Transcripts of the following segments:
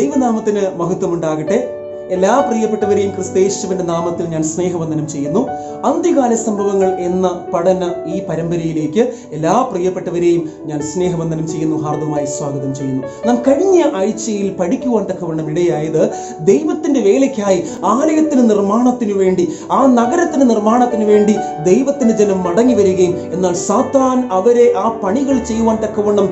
ദൈവനാമത്തിന് മഹത്വമുണ്ടാകട്ടെ. എല്ലാ പ്രിയപ്പെട്ടവരെയും ക്രിസ്തയേശുവിന്റെ നാമത്തിൽ ഞാൻ സ്നേഹവന്ദനം ചെയ്യുന്നു. അന്ത്യകാല സംഭവങ്ങൾ എന്ന പഠന ഈ പരമ്പരയിലേക്ക് എല്ലാ പ്രിയപ്പെട്ടവരെയും ഞാൻ സ്നേഹവന്ദനം ചെയ്യുന്നു, ഹാർദവമായി സ്വാഗതം ചെയ്യുന്നു. നാം കഴിഞ്ഞ ആഴ്ചയിൽ പഠിക്കുവാൻ തക്കവണ്ണം ഇടയായത് ദൈവത്തിന്റെ വേലയ്ക്കായി ആലയത്തിന് നിർമ്മാണത്തിനു വേണ്ടി, ആ നഗരത്തിന് നിർമ്മാണത്തിനു വേണ്ടി ദൈവത്തിന്റെ ജനം മടങ്ങി വരികയും എന്നാൽ സാത്താൻ അവരെ ആ പണികൾ ചെയ്യുവാൻ തക്കവണ്ണം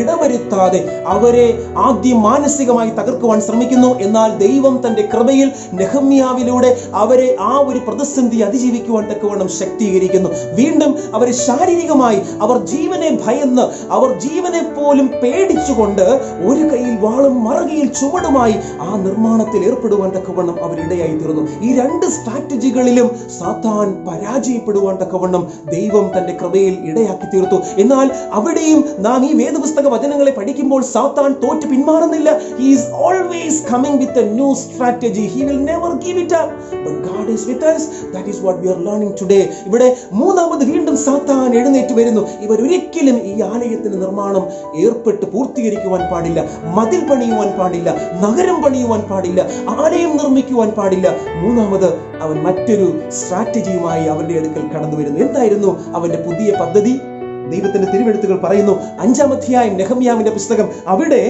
ഇടവരുത്താതെ അവരെ ആദ്യം മാനസികമായി തകർക്കുവാൻ ശ്രമിക്കുന്നു. എന്നാൽ ദൈവം തന്റെ കൃപയിൽ നെഹമ്യാവിലൂടെ അവരെ ആ ഒരു പ്രതിസന്ധി അതിജീവിക്കുവാൻ തക്കവണ്ണം ശക്തീകരിക്കുന്നു. വീണ്ടും അവരെ ശാരീരികമായി അവർ ജീവനെ ഭയന്ന്, അവർ ജീവനെ പോലും പേടിച്ചുകൊണ്ട് ഒരു കൈയിൽ വാളും മറുകയിൽ ചുവടുമായി ആ നിർമ്മാണത്തിൽ ഏർപ്പെടുവാൻ തക്കവണ്ണം അവരിടയായി തീർന്നു. ഈ രണ്ട് സ്ട്രാറ്റജികളിലും സാത്താൻ പരാജയപ്പെടുവാൻ തക്കവണ്ണം ദൈവം തന്റെ കൃപയിൽ ഇടയാക്കി തീർത്തു. എന്നാൽ അവിടെയും നാം ഈ വേദപുസ്തക വചനങ്ങളെ പഠിക്കുമ്പോൾ സാത്താൻ തോറ്റ് പിന്മാറുന്നില്ല. He is always coming with a new strategy. He will never give it up, but God is with us. That is what we are learning today. ഇവിടെ മൂന്നാമത് വീണ്ടും സാത്താൻ എഴുന്നേറ്റ് വരുന്നു. ഇവർ ഒരിക്കലും ഈ ആലയത്തിന്റെ നിർമ്മാണം ഏർപ്പെട്ട് പൂർത്തീകരിക്കുവാൻ പാടില്ല, മതിൽ പണിയുവാൻ പാടില്ല, നഗരം പണിയുവാൻ പാടില്ല, ആലയം നിർമ്മിക്കുവാൻ പാടില്ല. മൂന്നാമത് അവൻ മറ്റൊരു സ്ട്രാറ്റജിയുമായി അവരുടെ അടുക്കൽ കടന്നു വരുന്നു. എന്തായിരുന്നു അവന്റെ പുതിയ പദ്ധതി? ദൈവത്തിന്റെ തിരുവെഴുത്തുകൾ പറയുന്നു. 5-ാം അധ്യായം നെഹമ്യാവിന്റെ പുസ്തകം, അവിടെ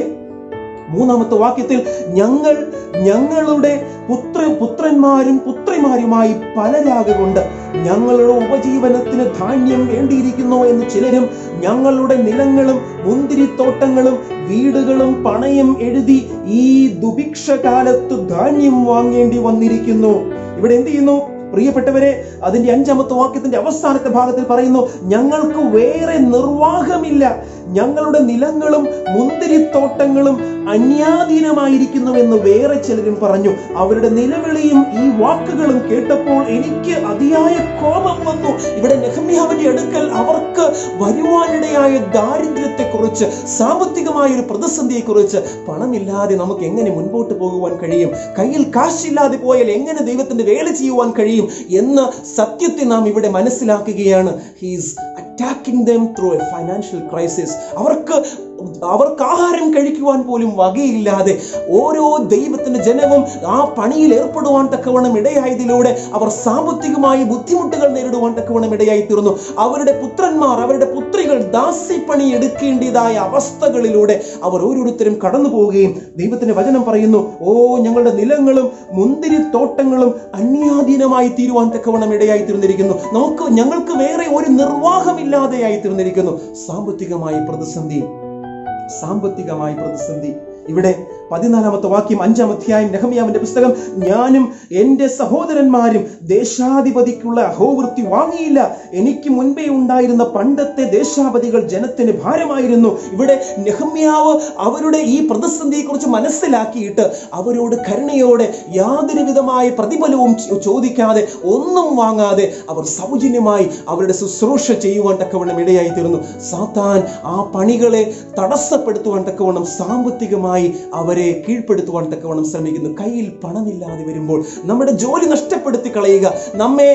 3-ാമത്തെ വാക്യത്തിൽ ഞങ്ങളുടെ പുത്രന്മാരും പുത്രിമാരുമായി പലരാകൊണ്ട് ഞങ്ങളുടെ ഉപജീവനത്തിന് ധാന്യം വേണ്ടിയിരിക്കുന്നു എന്ന് ചിലരും ഞങ്ങളുടെ നിലങ്ങളും മുന്തിരിത്തോട്ടങ്ങളും വീടുകളും പണയം എഴുതി ഈ ദുഭിക്ഷകാലത്ത് ധാന്യം വാങ്ങേണ്ടി വന്നിരിക്കുന്നു. ഇവിടെ എന്ത് ചെയ്യുന്നു പ്രിയപ്പെട്ടവരെ? അതിന്റെ 5-ാമത്തെ വാക്യത്തിന്റെ അവസാനത്തെ ഭാഗത്തിൽ പറയുന്നു, ഞങ്ങൾക്ക് വേറെ നിർവാഹമില്ല, ഞങ്ങളുടെ നിലങ്ങളും മുന്തിരിത്തോട്ടങ്ങളും അന്യാധീനമായിരിക്കുന്നുവെന്ന് വേറെ ചിലരും പറഞ്ഞു. അവരുടെ നിലവിളിയും ഈ വാക്കുകളും കേട്ടപ്പോൾ എനിക്ക് അതിയായ കോപം വന്നു. ഇവിടെ നെഹമ്യാവിന്റെ അടുക്കൽ അവർക്ക് വരുവാനിടയായ ദാരിദ്ര്യത്തെക്കുറിച്ച്, സാമ്പത്തികമായ ഒരു പ്രതിസന്ധിയെക്കുറിച്ച്, പണമില്ലാതെ നമുക്ക് എങ്ങനെ മുൻപോട്ട് പോകുവാൻ കഴിയും, കയ്യിൽ കാശില്ലാതെ പോയാൽ എങ്ങനെ ദൈവത്തിന്റെ വേല ചെയ്യുവാൻ കഴിയും എന്ന സത്യത്തെ നാം ഇവിടെ മനസ്സിലാക്കുകയാണ്. He's attacking them through a financial crisis. അവർക്ക് ആഹാരം കഴിക്കുവാൻ പോലും വകയില്ലാതെ ഓരോ ദൈവത്തിന്റെ ജനവും ആ പണിയിൽ ഏർപ്പെടുവാൻ തക്കവണ്ണം ഇടയായതിലൂടെ അവർ സാമ്പത്തികമായി ബുദ്ധിമുട്ടുകൾ നേരിടുവാൻ തക്കവണ്ണം ഇടയായി തീർന്നു. അവരുടെ പുത്രന്മാർ, അവരുടെ പുത്രികൾ ദാസ്യപ്പണി എടുക്കേണ്ടതായ അവസ്ഥകളിലൂടെ അവർ ഓരോരുത്തരും കടന്നു പോവുകയും ദൈവത്തിന്റെ വചനം പറയുന്നു, ഓ ഞങ്ങളുടെ നിലങ്ങളും മുന്തിരിത്തോട്ടങ്ങളും അന്യാധീനമായി തീരുവാൻ തക്കവണ്ണം ഇടയായി തീർന്നിരിക്കുന്നു, ഞങ്ങൾക്ക് വേറെ ഒരു നിർവാഹമില്ലാതെയായി തീർന്നിരിക്കുന്നു. സാമ്പത്തികമായ പ്രതിസന്ധി. ഇവിടെ 14-ാമത്തെ വാക്യം 5-ാം അധ്യായം നെഹമ്യാവിന്റെ പുസ്തകം, ഞാനും എന്റെ സഹോദരന്മാരും ദേശാധിപതിക്കുള്ള അഹോവൃത്തി വാങ്ങിയില്ല, എനിക്ക് മുൻപേ ഉണ്ടായിരുന്ന പണ്ടത്തെ ദേശാധിപതികൾ ജനത്തിന് ഭാരമായിരുന്നു. ഇവിടെ നെഹമ്യാവ് അവരുടെ ഈ പ്രതിസന്ധിയെക്കുറിച്ച് മനസ്സിലാക്കിയിട്ട് അവരോട് കരുണയോടെ യാതൊരു വിധമായ പ്രതിഫലവും ചോദിക്കാതെ ഒന്നും വാങ്ങാതെ അവർ സൗജന്യമായി അവരുടെ ശുശ്രൂഷ ചെയ്യുവാൻ തക്കവണ്ണം ഇടയായി തീർന്നു. സാത്താൻ ആ പണികളെ തടസ്സപ്പെടുത്തുവാൻ തക്കവണ്ണം സാമ്പത്തികമായി അവരെ കീഴ്പ്പെടുത്തുവാൻ തക്കവണ്ണം ശ്രമിക്കുന്നു. കയ്യിൽ പണമില്ലാതെ വരുമ്പോൾ നമ്മുടെ ജോലി നഷ്ടപ്പെടുത്തി കളയുക, നമ്മെ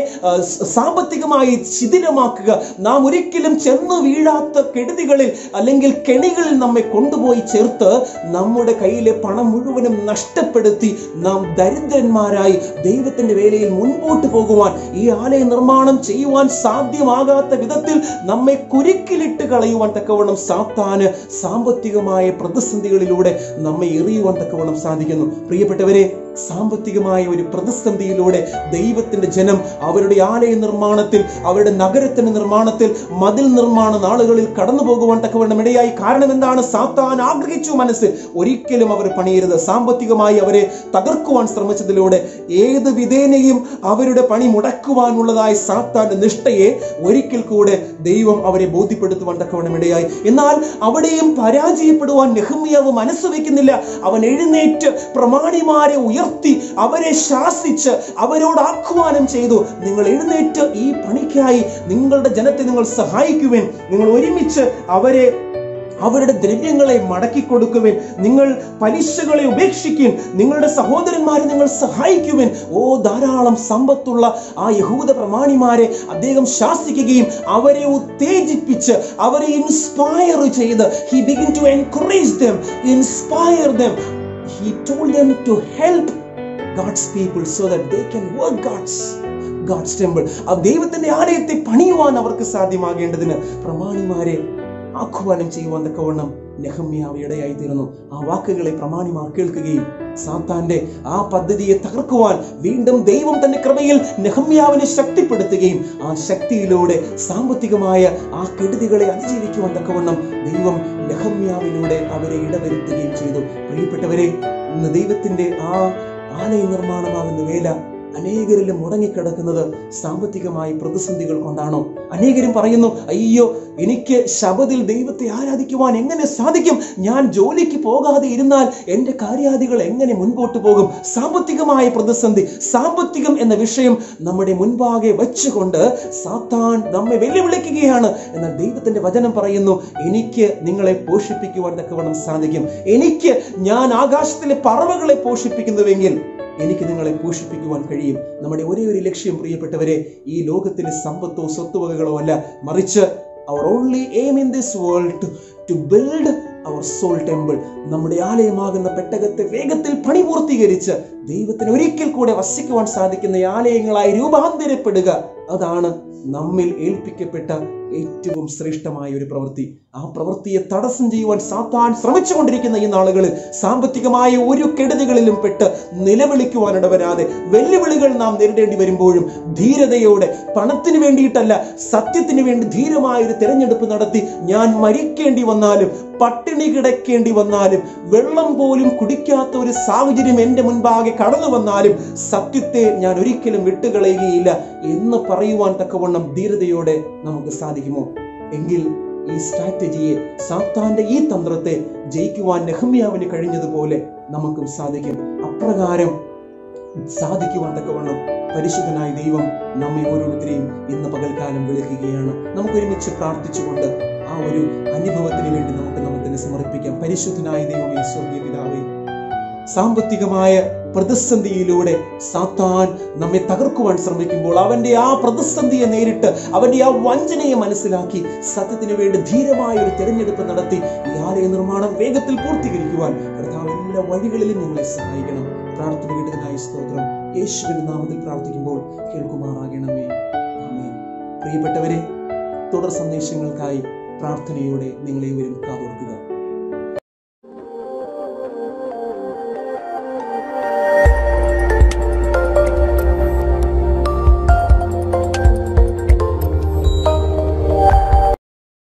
സാമ്പത്തികമായി ശിഥിലമാക്കുക, നാം ഒരിക്കലും ചെന്ന് വീഴാത്ത കെടുതികളിൽ അല്ലെങ്കിൽ കെണികളിൽ നമ്മെ കൊണ്ടുപോയി ചേർത്ത് നമ്മുടെ കയ്യിലെ പണം മുഴുവനും നഷ്ടപ്പെടുത്തി നാം ദരിദ്രന്മാരായി ദൈവത്തിന്റെ വേലയിൽ മുൻപോട്ട് പോകുവാൻ, ഈ ആലയ നിർമ്മാണം ചെയ്യുവാൻ സാധ്യമാകാത്ത വിധത്തിൽ നമ്മെ കുരുക്കിലിട്ട് കളയുവാൻ തക്കവണ്ണം സാത്താന് സാമ്പത്തികമായ പ്രതിസന്ധികളിലൂടെ നമ്മെ എറിയുവാൻ തക്കവണ്ണം സാധിക്കുന്നു. പ്രിയപ്പെട്ടവരെ, സാമ്പത്തികമായ ഒരു പ്രതിസന്ധിയിലൂടെ ദൈവത്തിന്റെ ജനം അവരുടെ ആലയ നിർമ്മാണത്തിൽ, അവരുടെ നഗരത്തിന്റെ നിർമ്മാണത്തിൽ, മതിൽ നിർമ്മാണ നാളുകളിൽ കടന്നു പോകുവാൻ തക്കവണ്ണം ഇടയായി. കാരണം എന്താണ്? സാത്താൻ ആഗ്രഹിച്ചു മനസ്സിൽ ഒരിക്കലും അവർ പണിയരുത്. സാമ്പത്തികമായി അവരെ തകർക്കുവാൻ ശ്രമിച്ചതിലൂടെ ഏത് വിധേനയും അവരുടെ പണി മുടക്കുവാനുള്ളതായ സാത്താന്റെ നിഷ്ഠയെ ഒരിക്കൽ കൂടെ ദൈവം അവരെ ബോധ്യപ്പെടുത്തുവാൻ തക്കവണ്ണം ഇടയായി. എന്നാൽ അവിടെയും പരാജയപ്പെടുവാൻ നെഹമ്യാവ് മനസ്സ് വയ്ക്കുന്നില്ല. അവൻ എഴുന്നേറ്റ് പ്രമാണിമാരെ അവരെ ശാസിച്ച് അവരോട് ആഹ്വാനം ചെയ്തു, നിങ്ങൾ എഴുന്നേറ്റ് ഈ പണിക്കായി നിങ്ങളുടെ ജനത്തെ നിങ്ങൾ സഹായിക്കുവാൻ, നിങ്ങൾ ഒരുമിച്ച് അവരെ അവരുടെ ദ്രവ്യങ്ങളെ മടക്കിക്കൊടുക്കുവാൻ, നിങ്ങൾ പലിശകളെ ഉപേക്ഷിക്കുവാൻ, നിങ്ങളുടെ സഹോദരന്മാരെ നിങ്ങൾ സഹായിക്കുവാൻ. ഓ ധാരാളം സമ്പത്തുള്ള ആ യഹൂദ പ്രമാണിമാരെ അദ്ദേഹം ശാസിക്കുകയും അവരെ ഉത്തേജിപ്പിച്ച് അവരെ ഇൻസ്പയർ ചെയ്ത്, he begin to encourage them, inspire them. he told them to help God's people so that they can work God's temple. ആ ദൈവത്തിന്റെ ആലയത്തെ പണിയുവാൻ അവർക്ക് സാധ്യമാകേണ്ടതിന് പ്രമാണിമാരെ ആഹ്വാനം ചെയ്യുവാൻ തക്കവണ്ണം നെഹമ്യാവ് ഇടയായി തീർന്നു. ആ വാക്കുകളെ പ്രമാണിമാർ കേൾക്കുകയും സാത്താന്റെ ആ പദ്ധതിയെ തകർക്കുവാൻ വീണ്ടും ദൈവം തന്റെ കൃപയിൽ നെഹമ്യാവിനെ ശക്തിപ്പെടുത്തുകയും ആ ശക്തിയിലൂടെ സാമ്പത്തികമായ ആ കെടുതികളെ അതിജീവിക്കുവാൻ തക്കവണ്ണം ദൈവം നെഹമ്യാവിലൂടെ അവരെ ഇടവരുത്തുകയും ചെയ്തു. പ്രിയപ്പെട്ടവരെ, ഇന്ന് ദൈവത്തിന്റെ ആ ആലയ നിർമ്മാണമാകുന്ന വേല അനേകരിലും മുടങ്ങിക്കിടക്കുന്നത് സാമ്പത്തികമായി പ്രതിസന്ധികൾ കൊണ്ടാണോ? അനേകരും പറയുന്നു, അയ്യോ എനിക്ക് ശബത്തിൽ ദൈവത്തെ ആരാധിക്കുവാൻ എങ്ങനെ സാധിക്കും? ഞാൻ ജോലിക്ക് പോകാതെ ഇരുന്നാൽ എൻ്റെ കാര്യാദികൾ എങ്ങനെ മുൻപോട്ട് പോകും? സാമ്പത്തികമായ പ്രതിസന്ധി, സാമ്പത്തികം എന്ന വിഷയം നമ്മുടെ മുൻപാകെ വെച്ചുകൊണ്ട് സാത്താൻ നമ്മെ വെല്ലുവിളിക്കുകയാണ്. എന്നാൽ ദൈവത്തിൻ്റെ വചനം പറയുന്നു, എനിക്ക് നിങ്ങളെ പോഷിപ്പിക്കുവാൻ തക്കവണ്ണം സാധിക്കും. എനിക്ക് ഞാൻ ആകാശത്തിലെ പറവകളെ പോഷിപ്പിക്കുന്നുവെങ്കിൽ എനിക്ക് നിങ്ങളെ പോഷിപ്പിക്കുവാൻ കഴിയും. നമ്മുടെ ഒരേ ഒരു ലക്ഷ്യം പ്രിയപ്പെട്ടവരെ ഈ ലോകത്തിലെ സമ്പത്തോ സ്വത്തുവകകളോ അല്ല, മറിച്ച് അവർ only aim in this world to build our soul temple. നമ്മുടെ ആലയമാകുന്ന പെട്ടകത്തെ വേഗത്തിൽ പണി പൂർത്തീകരിച്ച് ദൈവത്തിന് ഒരിക്കൽ കൂടെ വസിക്കുവാൻ സാധിക്കുന്ന ആലയങ്ങളായി രൂപാന്തരപ്പെടുക, അതാണ് നമ്മിൽ ഏൽപ്പിക്കപ്പെട്ട ഏറ്റവും ശ്രേഷ്ഠമായ ഒരു പ്രവൃത്തി. ആ പ്രവൃത്തിയെ തടസ്സം ചെയ്യുവാൻ സാത്താൻ ശ്രമിച്ചുകൊണ്ടിരിക്കുന്ന ഈ നാളുകളിൽ സാമ്പത്തികമായ ഒരു കെടുതികളിലും പെട്ട് നിലവിളിക്കുവാനിട വരാതെ വെല്ലുവിളികൾ നാം നേരിടേണ്ടി വരുമ്പോഴും ധീരതയോടെ, പണത്തിന് വേണ്ടിയിട്ടല്ല, സത്യത്തിന് വേണ്ടി ധീരമായൊരു തിരഞ്ഞെടുപ്പ് നടത്തി ഞാൻ മരിക്കേണ്ടി വന്നാലും പട്ടിണി കിടക്കേണ്ടി വന്നാലും വെള്ളം പോലും കുടിക്കാത്ത ഒരു സാഹചര്യം എൻ്റെ മുൻപാകെ കടന്നു വന്നാലും സത്യത്തെ ഞാൻ ഒരിക്കലും വിട്ടുകളയുകയില്ല എന്ന് പറയുവാൻ തക്കവണ്ണം ധീരതയോടെ നമുക്ക് സാധിക്കുമോ? എങ്കിൽ ഈ സ്ട്രാറ്റജിയെ, സാത്താന്റെ ഈ തന്ത്രത്തെ ജയിക്കുവാൻ നെഹമ്യാവിന് കഴിഞ്ഞതുപോലെ നമുക്കും സാധിക്കും. അപ്രകാരം സാധിക്കുവാൻ തക്കവണ്ണം പരിശുദ്ധനായ ദൈവം നമ്മെ ഓരോരുത്തരെയും ഇന്ന് പകൽക്കാലം വിളിക്കുകയാണ്. നമുക്കൊരുമിച്ച് പ്രാർത്ഥിച്ചുകൊണ്ട് ആ ഒരു അനുഭവത്തിന് വേണ്ടി നമുക്ക് തന്നെ സമർപ്പിക്കാം. പരിശുദ്ധനായ ദൈവമേ, സ്വർഗ്ഗീയ പിതാവേ, സാമ്പത്തികമായ പ്രതിസന്ധിയിലൂടെ സാത്താൻ നമ്മെ തകർക്കുവാൻ ശ്രമിക്കുമ്പോൾ അവൻ്റെ ആ പ്രതിസന്ധിയെ നേരിട്ട്, അവൻ്റെ ആ വഞ്ചനയെ മനസ്സിലാക്കി സത്യത്തിന് വേണ്ടി ധീരമായ ഒരു തിരഞ്ഞെടുപ്പ് നടത്തി ഈ ആലയ നിർമ്മാണം വേഗത്തിൽ പൂർത്തീകരിക്കുവാൻ കർത്താവ് എല്ലാ വഴികളിലും ഞങ്ങളെ സഹായിക്കണം. പ്രാർത്ഥന കേട്ടതിനായി സ്തോത്രം. യേശുവിൻ്റെ നാമത്തിൽ പ്രാർത്ഥിക്കുമ്പോൾ കേൾക്കുമാറാകണമേ. ആമേൻ. പ്രിയപ്പെട്ടവരെ, തുടർ സന്ദേശങ്ങൾക്കായി പ്രാർത്ഥനയോടെ നിങ്ങളെ വരും കാതോർക്കുക.